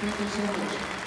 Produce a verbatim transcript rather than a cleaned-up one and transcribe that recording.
Thank you so much.